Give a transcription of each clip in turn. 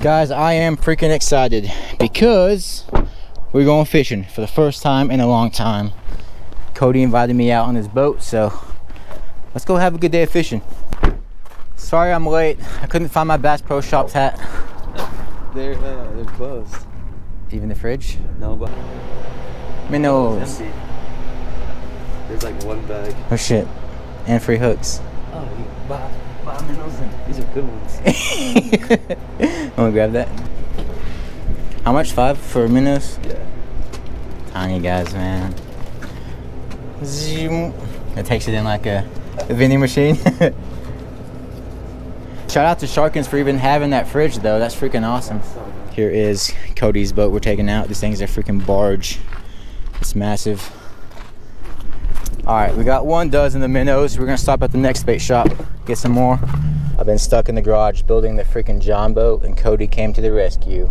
Guys, I am freaking excited because we're going fishing for the first time in a long time. Cody invited me out on his boat, so let's go have a good day of fishing. Sorry I'm late. I couldn't find my Bass Pro Shops hat. They're closed. Even the fridge? No, but minnows. Empty. There's like one bag. Oh shit. And free hooks. Oh, you buy minnows and these are good ones. I'm gonna grab that. How much? 5 for minnows? Yeah. Tiny guys, man. Zoom. It takes it in like a vending machine. Shout out to Sharkins for even having that fridge though. That's freaking awesome. Here is Cody's boat we're taking out. This thing's a freaking barge. It's massive. All right, we got 1 dozen of minnows. We're gonna stop at the next bait shop, get some more. I've been stuck in the garage building the freaking John boat and Cody came to the rescue.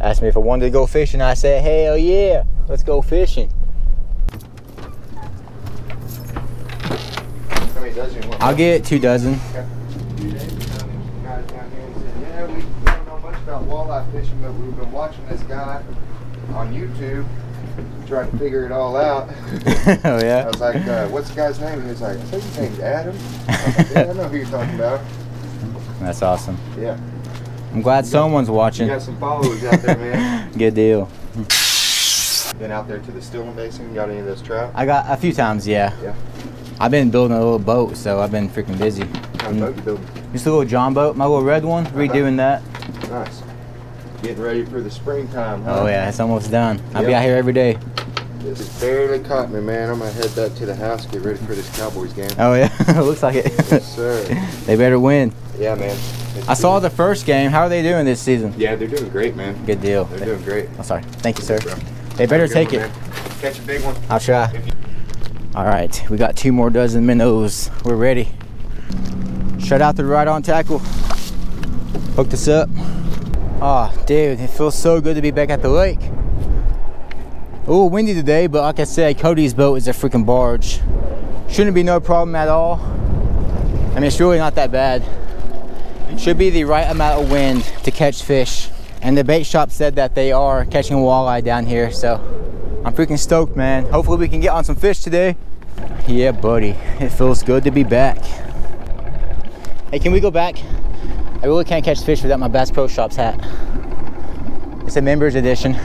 Asked me if I wanted to go fishing. I said, hell yeah, let's go fishing. I'll get 2 dozen. Yeah, we don't know much about walleye fishing, but we've been watching this guy on YouTube trying to figure it all out. Oh yeah. I was like, what's the guy's name? And he was like, I think his name's Adam. I was like, yeah, I know who you're talking about. That's awesome. Yeah. I'm glad someone's watching. You got some followers out there, man. Good deal. Been out there to the Stillman Basin, got any of those trout? I got a few times, yeah. Yeah. I've been building a little boat, so I've been freaking busy. How boat you building? Just a little John boat, my little red one. Redoing that. Nice. Getting ready for the springtime, huh? Oh yeah, it's almost done. Yep. I'll be out here every day. This is barely caught me, man. I'm gonna head back to the house, get ready for this Cowboys game. Oh yeah, it looks like it. Yes, sir. They better win. Yeah, man. I saw the first game. How are they doing this season? Yeah, they're doing great, man. Good deal. They're doing great. I'm sorry. Thank you, sir. They better take it. Catch a big one. I'll try. All right, we got 2 more dozen minnows. We're ready. Shut out the right on tackle. Hook this up. Oh, dude, it feels so good to be back at the lake. Oh, windy today, but like I said, Cody's boat is a freaking barge. Shouldn't be no problem at all. I mean, it's really not that bad. It should be the right amount of wind to catch fish. And the bait shop said that they are catching walleye down here, so I'm freaking stoked, man. Hopefully we can get on some fish today. Yeah, buddy, it feels good to be back. Hey, can we go back? I really can't catch fish without my Bass Pro Shops hat. It's a members edition. All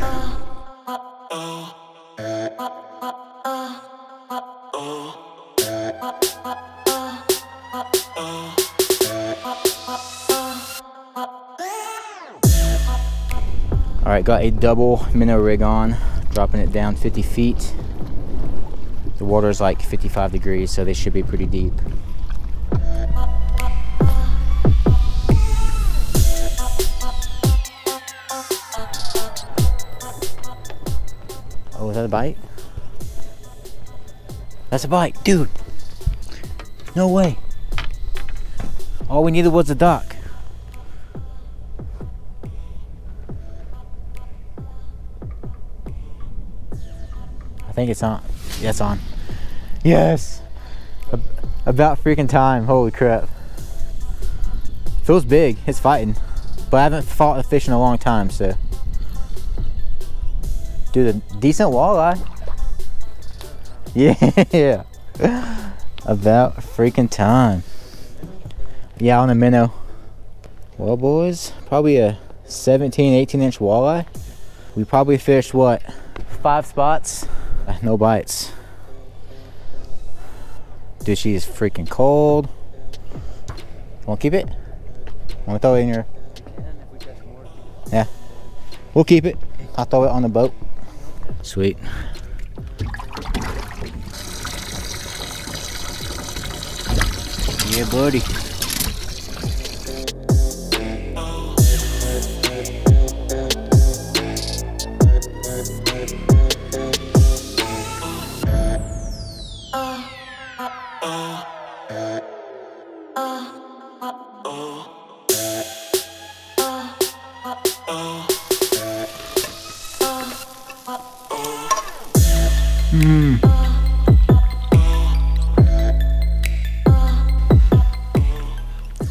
right, got a double minnow rig on. Dropping it down 50 feet. The water is like 55 degrees, so they should be pretty deep. Oh, is that a bite? That's a bite, dude. No way. All we needed was a dock. I think it's on. Yeah, it's on. Yes! About freaking time. Holy crap. Feels big. It's fighting. But I haven't fought a fish in a long time, so. Dude, a decent walleye. Yeah. About freaking time. Yeah, on a minnow. Well, boys, probably a 17, 18-inch walleye. We probably fished, what, 5 spots? No bites. Dude, she is freaking cold. Wanna keep it? Wanna throw it in your... Yeah. We'll keep it. I'll throw it on the boat. Sweet. Yeah, buddy.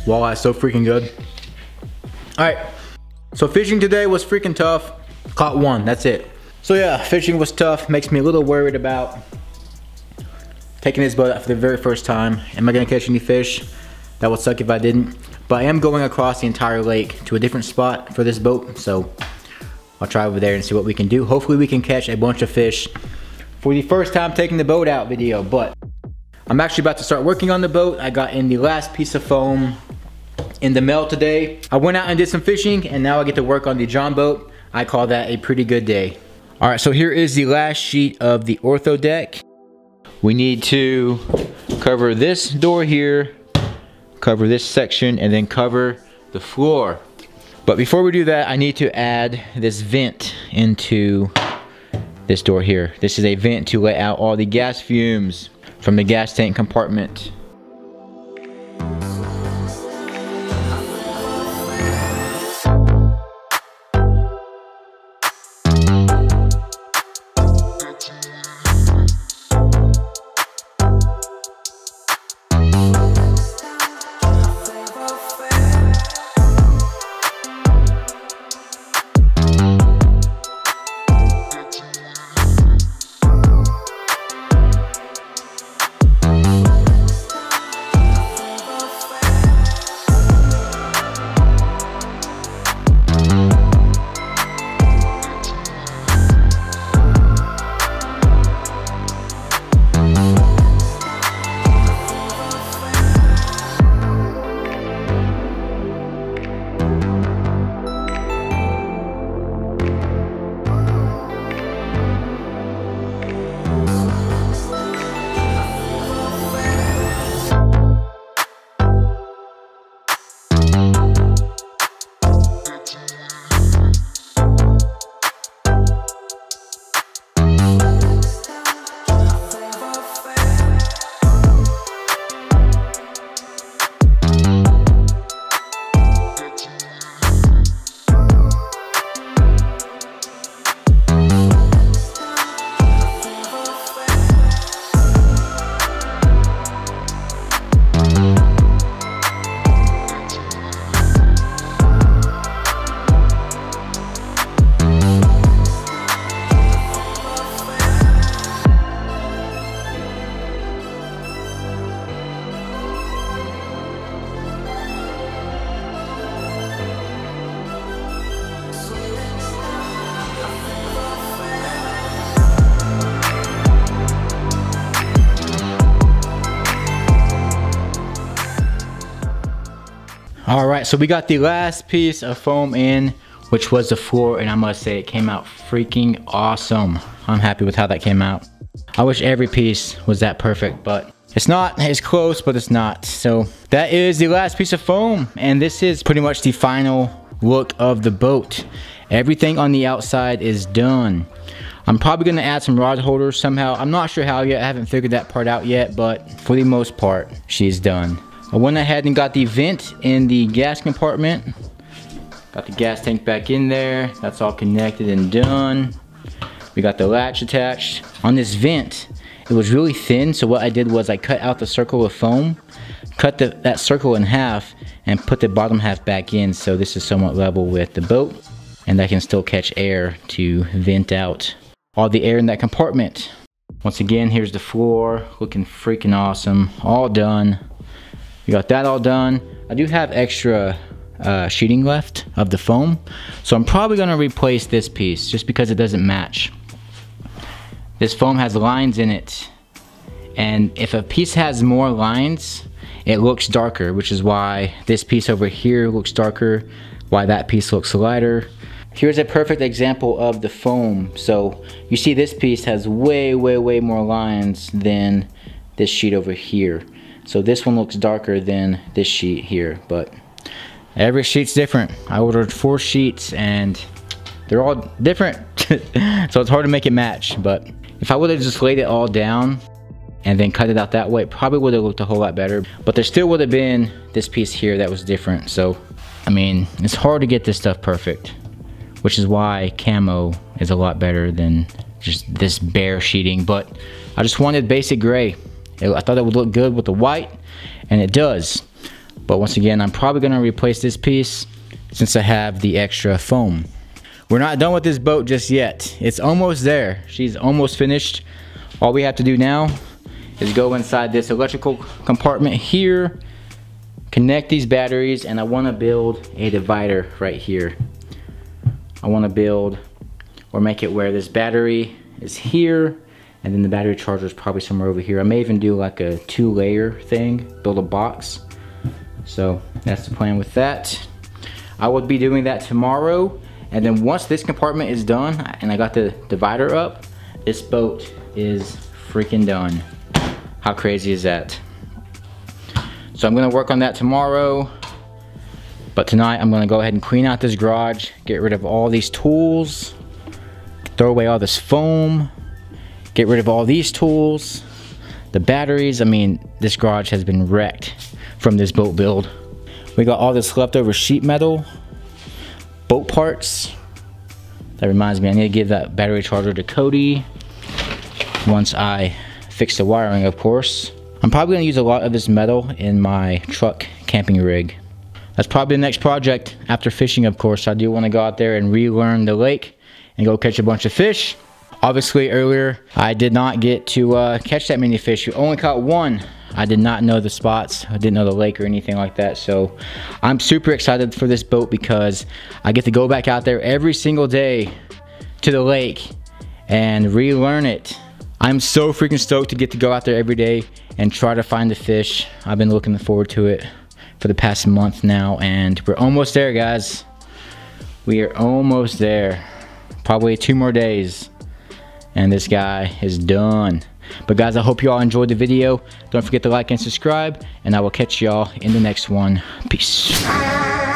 Walleye is so freaking good. All right, so fishing today was freaking tough. Caught one, that's it. So yeah, fishing was tough. Makes me a little worried about taking this boat out for the very first time. Am I gonna catch any fish? That would suck if I didn't. But I am going across the entire lake to a different spot for this boat, so I'll try over there and see what we can do. Hopefully we can catch a bunch of fish for the first time taking the boat out video, but I'm actually about to start working on the boat. I got in the last piece of foam in the mail today. I went out and did some fishing, and now I get to work on the John boat. I call that a pretty good day. All right, so here is the last sheet of the ortho deck. We need to cover this door here, cover this section, and then cover the floor. But before we do that, I need to add this vent into this door here. This is a vent to let out all the gas fumes from the gas tank compartment. All right, so we got the last piece of foam in, which was the floor, and I must say it came out freaking awesome. I'm happy with how that came out. I wish every piece was that perfect, but it's not. It's close, but it's not. So that is the last piece of foam, and this is pretty much the final look of the boat. Everything on the outside is done. I'm probably gonna add some rod holders somehow. I'm not sure how yet. I haven't figured that part out yet, but for the most part, she's done. I went ahead and got the vent in the gas compartment. Got the gas tank back in there. That's all connected and done. We got the latch attached. On this vent, it was really thin, so what I did was I cut out the circle of foam, cut that circle in half, and put the bottom half back in, so this is somewhat level with the boat, and I can still catch air to vent out all the air in that compartment. Once again, here's the floor, looking freaking awesome, all done. We got that all done. I do have extra sheeting left of the foam, so I'm probably gonna replace this piece just because it doesn't match. This foam has lines in it, and if a piece has more lines, it looks darker, which is why this piece over here looks darker, why that piece looks lighter. Here's a perfect example of the foam. So you see this piece has way, way, way more lines than this sheet over here. So this one looks darker than this sheet here, but every sheet's different. I ordered 4 sheets and they're all different. So it's hard to make it match, but if I would've just laid it all down and then cut it out that way, it probably would've looked a whole lot better, but there still would've been this piece here that was different. So, I mean, it's hard to get this stuff perfect, which is why camo is a lot better than just this bare sheeting, but I just wanted basic gray. I thought it would look good with the white, and it does. But once again, I'm probably gonna replace this piece, since I have the extra foam. We're not done with this boat just yet. It's almost there. She's almost finished. All we have to do now is go inside this electrical compartment here, connect these batteries, and I want to build a divider right here. I want to build or make it where this battery is here, and then the battery charger is probably somewhere over here. I may even do like a 2-layer thing, build a box. So that's the plan with that. I will be doing that tomorrow. And then once this compartment is done and I got the divider up, this boat is freaking done. How crazy is that? So I'm gonna work on that tomorrow, but tonight I'm gonna go ahead and clean out this garage, get rid of all these tools, throw away all this foam, get rid of all these tools, the batteries. I mean, this garage has been wrecked from this boat build. We got all this leftover sheet metal, boat parts. That reminds me, I need to give that battery charger to Cody once I fix the wiring, of course. I'm probably gonna use a lot of this metal in my truck camping rig. That's probably the next project after fishing, of course. I do want to go out there and relearn the lake and go catch a bunch of fish. Obviously earlier I did not get to catch that many fish. We only caught one. I did not know the spots. I didn't know the lake or anything like that. So I'm super excited for this boat because I get to go back out there every single day to the lake and relearn it. I'm so freaking stoked to get to go out there every day and try to find the fish. I've been looking forward to it for the past month now, and we're almost there, guys. We are almost there. Probably 2 more days and this guy is done. But guys, I hope you all enjoyed the video. Don't forget to like and subscribe, and I will catch y'all in the next one. Peace.